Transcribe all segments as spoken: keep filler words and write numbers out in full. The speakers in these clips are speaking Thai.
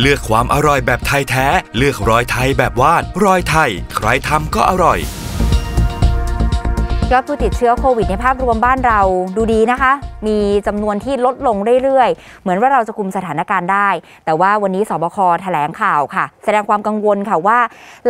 เลือกความอร่อยแบบไทยแท้เลือกรอยไทยแบบว่านรอยไทยใครทำก็อร่อยยอดผู้ติดเชื้อโควิดในภาพรวมบ้านเราดูดีนะคะมีจำนวนที่ลดลงเรื่อยๆเหมือนว่าเราจะคุมสถานการณ์ได้แต่ว่าวันนี้สบค.แถลงข่าวค่ะแสดงความกังวลค่ะว่า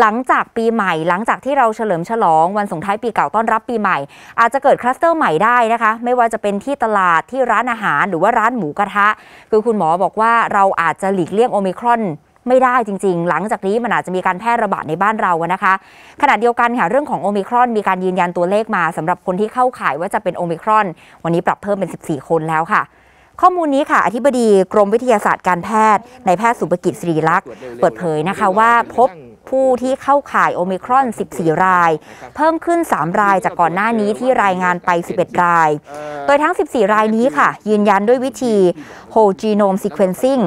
หลังจากปีใหม่หลังจากที่เราเฉลิมฉลองวันส่งท้ายปีเก่าต้อนรับปีใหม่อาจจะเกิดคลัสเตอร์ใหม่ได้นะคะไม่ว่าจะเป็นที่ตลาดที่ร้านอาหารหรือว่าร้านหมูกระทะคือคุณหมอบอกว่าเราอาจจะหลีกเลี่ยงโอมิครอนไม่ได้จริงๆหลังจากนี้มันอาจจะมีการแพร่ระบาดในบ้านเรานะคะขณะเดียวกันค่ะเรื่องของโอมิครอนมีการยืนยันตัวเลขมาสำหรับคนที่เข้าข่ายว่าจะเป็นโอมิครอนวันนี้ปรับเพิ่มเป็นสิบสี่คนแล้วค่ะข้อมูลนี้ค่ะอธิบดีกรมวิทยาศาสตร์การแพทย์นายแพทย์สุภกิจศิริลักษณ์เปิดเผยนะคะว่าพบผู้ที่เข้าข่ายโอมิครอนสิบสี่รายเพิ่มขึ้นสามรายจากก่อนหน้านี้ที่รายงานไปสิบเอ็ดรายโดยทั้งสิบสี่รายนี้ค่ะยืนยันด้วยวิธี whole genome sequencing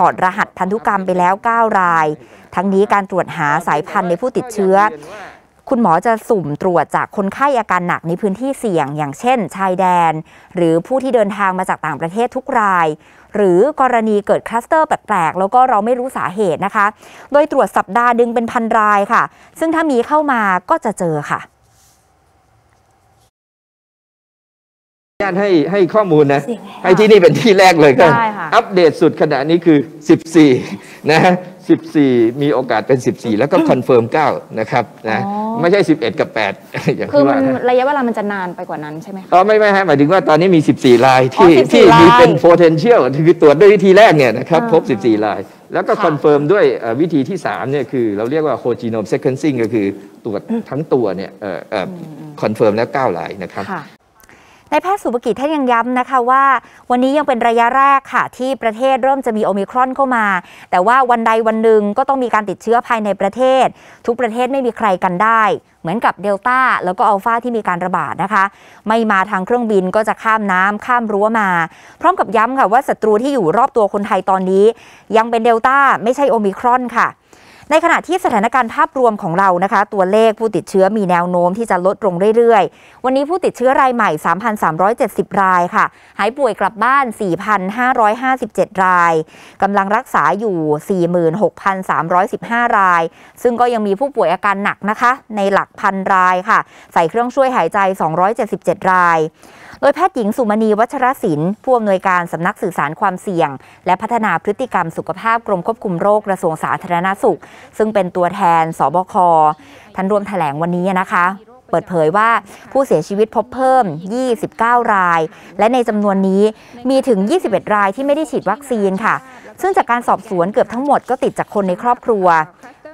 ถอดรหัสพันธุกรรมไปแล้วเก้ารายทั้งนี้การตรวจหาสายพันธุ์ในผู้ติดเชื้อคุณหมอจะสุ่มตรวจจากคนไข้อาการหนักในพื้นที่เสี่ยงอย่างเช่นชายแดนหรือผู้ที่เดินทางมาจากต่างประเทศทุกรายหรือกรณีเกิดคลัสเตอร์แปลกๆแล้วก็เราไม่รู้สาเหตุนะคะโดยตรวจสัปดาห์ดึงเป็นพันรายค่ะซึ่งถ้ามีเข้ามาก็จะเจอค่ะให้ให้ข้อมูลนะให้ที่นี่เป็นที่แรกเลยก็อัปเดตสุดขณะนี้คือสิบสี่นะสิบสี่มีโอกาสเป็นสิบสี่แล้วก็คอนเฟิร์มเก้านะครับนะไม่ใช่สิบเอ็ดกับแปดอย่างที่ว่าระยะเวลามันจะนานไปกว่านั้นใช่ไหมอ๋อไม่ไม่ฮะหมายถึงว่าตอนนี้มีสิบสี่รายที่ที่มีเป็น potential คือตรวจด้วยวิธีแรกเนี่ยนะครับพบสิบสี่รายแล้วก็คอนเฟิร์มด้วยวิธีที่สามเนี่ยคือเราเรียกว่าโฮจีโนมเซคเคนซิ่งก็คือตรวจทั้งตัวเนี่ยคอนเฟิร์มแล้วเก้ารายนะครับนายแพทย์สุภกิจท่านยังย้ำนะคะว่าวันนี้ยังเป็นระยะแรกค่ะที่ประเทศเริ่มจะมีโอมิครอนเข้ามาแต่ว่าวันใดวันหนึ่งก็ต้องมีการติดเชื้อภายในประเทศทุกประเทศไม่มีใครกันได้เหมือนกับเดลต้าแล้วก็อัลฟาที่มีการระบาดนะคะไม่มาทางเครื่องบินก็จะข้ามน้ำข้ามรั้วมาพร้อมกับย้ำค่ะว่าศัตรูที่อยู่รอบตัวคนไทยตอนนี้ยังเป็นเดลต้าไม่ใช่โอมิครอนค่ะในขณะที่สถานการณ์ภาพรวมของเรานะคะตัวเลขผู้ติดเชื้อมีแนวโน้มที่จะลดลงเรื่อยๆวันนี้ผู้ติดเชื้อรายใหม่ สามพันสามร้อยเจ็ดสิบ รายค่ะหายป่วยกลับบ้าน สี่พันห้าร้อยห้าสิบเจ็ด รายกำลังรักษาอยู่ สี่หมื่นหกพันสามร้อยสิบห้า รายซึ่งก็ยังมีผู้ป่วยอาการหนักนะคะในหลักพันรายค่ะใส่เครื่องช่วยหายใจ สองร้อยเจ็ดสิบเจ็ด รายโดยแพทย์หญิงสุมณีวัชรศิลป์ผู้อำนวยการสำนักสื่อสารความเสี่ยงและพัฒนาพฤติกรรมสุขภาพกรมควบคุมโรคกระทรวงสาธารณสุขซึ่งเป็นตัวแทนสบค.ท่านร่วมแถลงวันนี้นะคะเปิดเผยว่าผู้เสียชีวิตพบเพิ่มยี่สิบเก้ารายและในจำนวนนี้มีถึงยี่สิบเอ็ดรายที่ไม่ได้ฉีดวัคซีนค่ะซึ่งจากการสอบสวนเกือบทั้งหมดก็ติดจากคนในครอบครัว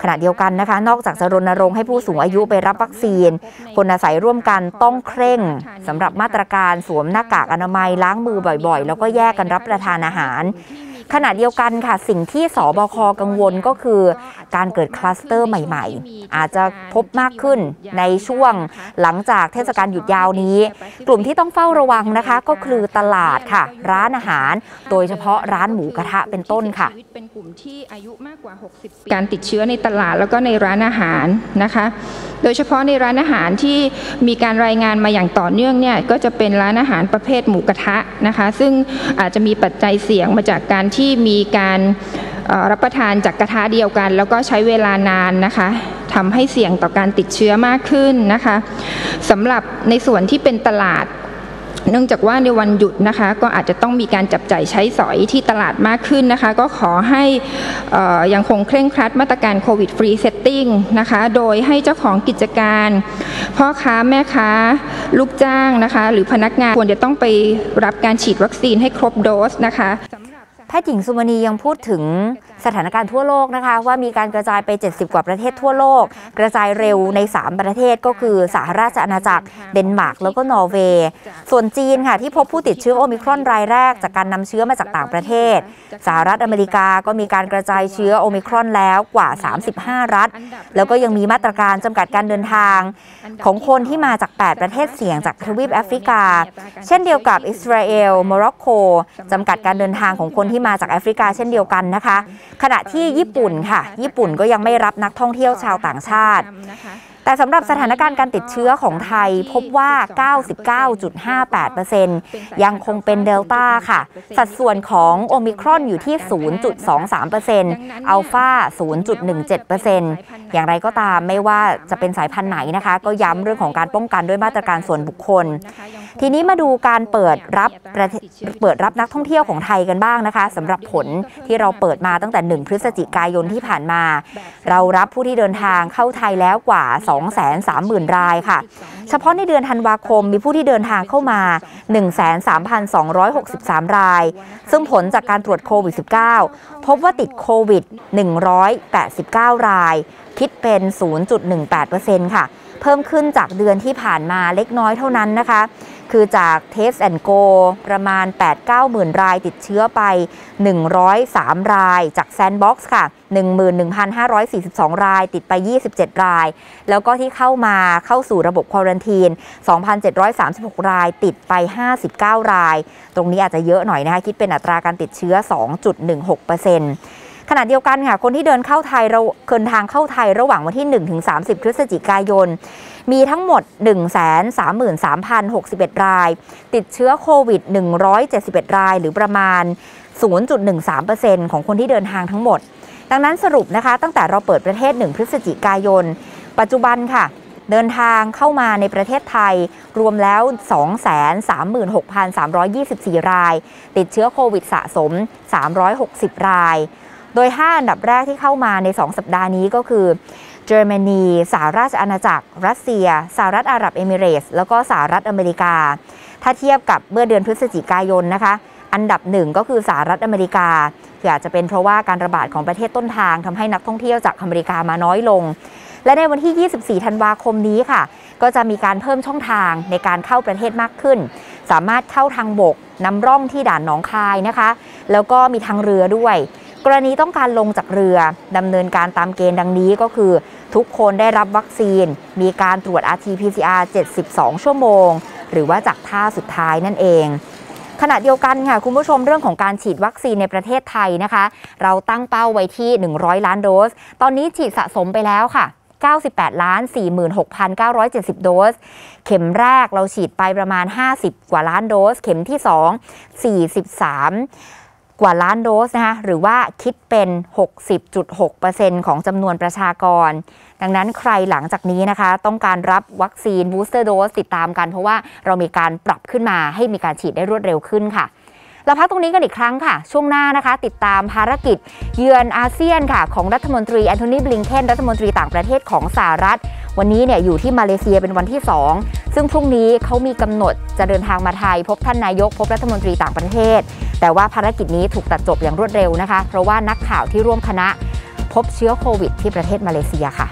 ขณะเดียวกันนะคะนอกจากจะรณรงค์ให้ผู้สูงอายุไปรับวัคซีนคนอาศัยร่วมกันต้องเคร่งสำหรับมาตรการสวมหน้ากากอนามัยล้างมือบ่อยๆแล้วก็แยกกันรับประทานอาหารขณะเดียวกันค่ะสิ่งที่สบค.กังวลก็คือการเกิดคลัสเตอร์ใหม่ๆอาจจะพบมากขึ้นในช่วงหลังจากเทศกาลหยุดยาวนี้กลุ่มที่ต้องเฝ้าระวังนะคะก็คือตลาดค่ะร้านอาหารโดยเฉพาะร้านหมูกระทะเป็นต้นค่ะเป็นกลุ่มที่อายุมากกว่าหกสิบปีการติดเชื้อในตลาดแล้วก็ในร้านอาหารนะคะโดยเฉพาะในร้านอาหารที่มีการรายงานมาอย่างต่อเนื่องเนี่ยก็จะเป็นร้านอาหารประเภทหมูกระทะนะคะซึ่งอาจจะมีปัจจัยเสี่ยงมาจากการที่มีการรับประทานจากกระทะเดียวกันแล้วก็ใช้เวลานานนะคะทำให้เสี่ยงต่อการติดเชื้อมากขึ้นนะคะสำหรับในส่วนที่เป็นตลาดเนื่องจากว่าในวันหยุดนะคะก็อาจจะต้องมีการจับจ่ายใช้สอยที่ตลาดมากขึ้นนะคะก็ขอให้ยังคงเคร่งครัดมาตรการโควิดฟรีเซตติ้งนะคะโดยให้เจ้าของกิจการพ่อค้าแม่ค้าลูกจ้างนะคะหรือพนักงานควรจะต้องไปรับการฉีดวัคซีนให้ครบโดสนะคะแพทย์หญิงสุมณียังพูดถึงสถานการณ์ทั่วโลกนะคะว่ามีการกระจายไปเจ็ดสิบกว่าประเทศทั่วโลกกระจายเร็วในสามประเทศก็คือสหราชอาณาจักรเดนมาร์กแล้วก็นอร์เวย์ส่วนจีนค่ะที่พบผู้ติดเชื้อโอมิครอนรายแรกจากการนำเชื้อมาจากต่างประเทศสหรัฐอเมริกาก็มีการกระจายเชื้อโอมิครอนแล้วกว่าสามสิบห้ารัฐแล้วก็ยังมีมาตรการจำกัดการเดินทางของคนที่มาจากแปดประเทศเสี่ยงจากทวีปแอฟริกาเช่นเดียวกับอิสราเอลโมร็อกโกจำกัดการเดินทางของคนที่มาจากแอฟริกาเช่นเดียวกันนะคะขณะที่ญี่ปุ่นค่ะญี่ปุ่นก็ยังไม่รับนักท่องเที่ยวชาวต่างชาติแต่ แต่สำหรับสถานการณ์การติดเชื้อของไทยพบว่า เก้าสิบเก้าจุดห้าแปดเปอร์เซ็นต์ ยังคงเป็นเดลต้าค่ะสัดส่วนของโอมิครอนอยู่ที่ ศูนย์จุดสองสามเปอร์เซ็นต์ อัลฟา ศูนย์จุดหนึ่งเจ็ดเปอร์เซ็นต์ อย่างไรก็ตามไม่ว่าจะเป็นสายพันธุ์ไหนนะคะก็ย้ำเรื่องของการป้องกันด้วยมาตรการส่วนบุคคลทีนี้มาดูการเปิดรับเปิดรับนักท่องเที่ยวของไทยกันบ้างนะคะสำหรับผลที่เราเปิดมาตั้งแต่หนึ่งพฤศจิกายนที่ผ่านมาเรารับผู้ที่เดินทางเข้าไทยแล้วกว่า สองแสนสามหมื่น รายค่ะเฉพาะในเดือนธันวาคมมีผู้ที่เดินทางเข้ามา หนึ่งแสนสามพันสองร้อยหกสิบสาม รายซึ่งผลจากการตรวจโควิด สิบเก้า พบว่าติดโควิด หนึ่งร้อยแปดสิบเก้า รายคิดเป็น ศูนย์จุดหนึ่งแปดเปอร์เซ็นต์ ค่ะเพิ่มขึ้นจากเดือนที่ผ่านมาเล็กน้อยเท่านั้นนะคะคือจาก Test and Go ประมาณ แปดถึงเก้าหมื่น รายติดเชื้อไปหนึ่งร้อยสามรายจาก Sandbox ค่ะ หนึ่งหมื่นหนึ่งพันห้าร้อยสี่สิบสอง รายติดไปยี่สิบเจ็ดรายแล้วก็ที่เข้ามาเข้าสู่ระบบควอรันทีน สองพันเจ็ดร้อยสามสิบหก รายติดไปห้าสิบเก้ารายตรงนี้อาจจะเยอะหน่อยนะคะคิดเป็นอัตราการติดเชื้อ สองจุดหนึ่งหกเปอร์เซ็นต์ขณะเดียวกันค่ะคนที่เดินเข้าไทยเราเดินทางเข้าไทยระหว่างวันที่ หนึ่งถึงสามสิบ พฤศจิกายนมีทั้งหมด หนึ่งแสนสามหมื่นสามพันหกสิบเอ็ด รายติดเชื้อโควิดหนึ่งร้อยเจ็ดสิบเอ็ดรายหรือประมาณ ศูนย์จุดหนึ่งสามเปอร์เซ็นต์ ของคนที่เดินทางทั้งหมดดังนั้นสรุปนะคะตั้งแต่เราเปิดประเทศหนึ่งพฤศจิกายนปัจจุบันค่ะเดินทางเข้ามาในประเทศไทยรวมแล้ว สองแสนสามหมื่นหกพันสามร้อยยี่สิบสี่ รายติดเชื้อโควิดสะสมสามร้อยหกสิบรายโดยห้าอันดับแรกที่เข้ามาในสองสัปดาห์นี้ก็คือเยอรมนีสหราชอาณาจักรรัสเซียสหรัฐอาหรับเอมิเรตส์แล้วก็สหรัฐอเมริกาถ้าเทียบกับเมื่อเดือนพฤศจิกายนนะคะอันดับหนึ่งก็คือสหรัฐอเมริกาอาจจะเป็นเพราะว่าการระบาดของประเทศต้นทางทำให้นักท่องเที่ยวจากอเมริกามาน้อยลงและในวันที่ยี่สิบสี่ธันวาคมนี้ค่ะก็จะมีการเพิ่มช่องทางในการเข้าประเทศมากขึ้นสามารถเข้าทางบกนำร่องที่ด่านหนองคายนะคะแล้วก็มีทางเรือด้วยกรณีต้องการลงจากเรือดำเนินการตามเกณฑ์ดังนี้ก็คือทุกคนได้รับวัคซีนมีการตรวจ อาร์ ที พี ซี อาร์ เจ็ดสิบสอง ชั่วโมงหรือว่าจากท่าสุดท้ายนั่นเองขณะเดียวกันค่ะคุณผู้ชมเรื่องของการฉีดวัคซีนในประเทศไทยนะคะเราตั้งเป้าไว้ที่หนึ่งร้อยล้านโดสตอนนี้ฉีดสะสมไปแล้วค่ะเก้าสิบแปดล้านสี่หมื่นหกพันเก้าร้อยเจ็ดสิบ โดสเข็มแรกเราฉีดไปประมาณห้าสิบกว่าล้านโดสเข็มที่สอง สี่สิบสามกว่าล้านโดสนะคะหรือว่าคิดเป็น หกสิบจุดหกเปอร์เซ็นต์ ของจำนวนประชากรดังนั้นใครหลังจากนี้นะคะต้องการรับวัคซีน Booster Dose ติดตามกันเพราะว่าเรามีการปรับขึ้นมาให้มีการฉีดได้รวดเร็วขึ้นค่ะเราพักตรงนี้กันอีกครั้งค่ะช่วงหน้านะคะติดตามภารกิจเยือนอาเซียนค่ะของรัฐมนตรีแอนโทนี บลิงเคนรัฐมนตรีต่างประเทศของสหรัฐวันนี้เนี่ยอยู่ที่มาเลเซียเป็นวันที่สองซึ่งพรุ่งนี้เขามีกำหนดจะเดินทางมาไทยพบท่านนายกพบรัฐมนตรีต่างประเทศแต่ว่าภารกิจนี้ถูกตัดจบอย่างรวดเร็วนะคะเพราะว่านักข่าวที่ร่วมคณะพบเชื้อโควิดที่ประเทศมาเลเซียค่ะ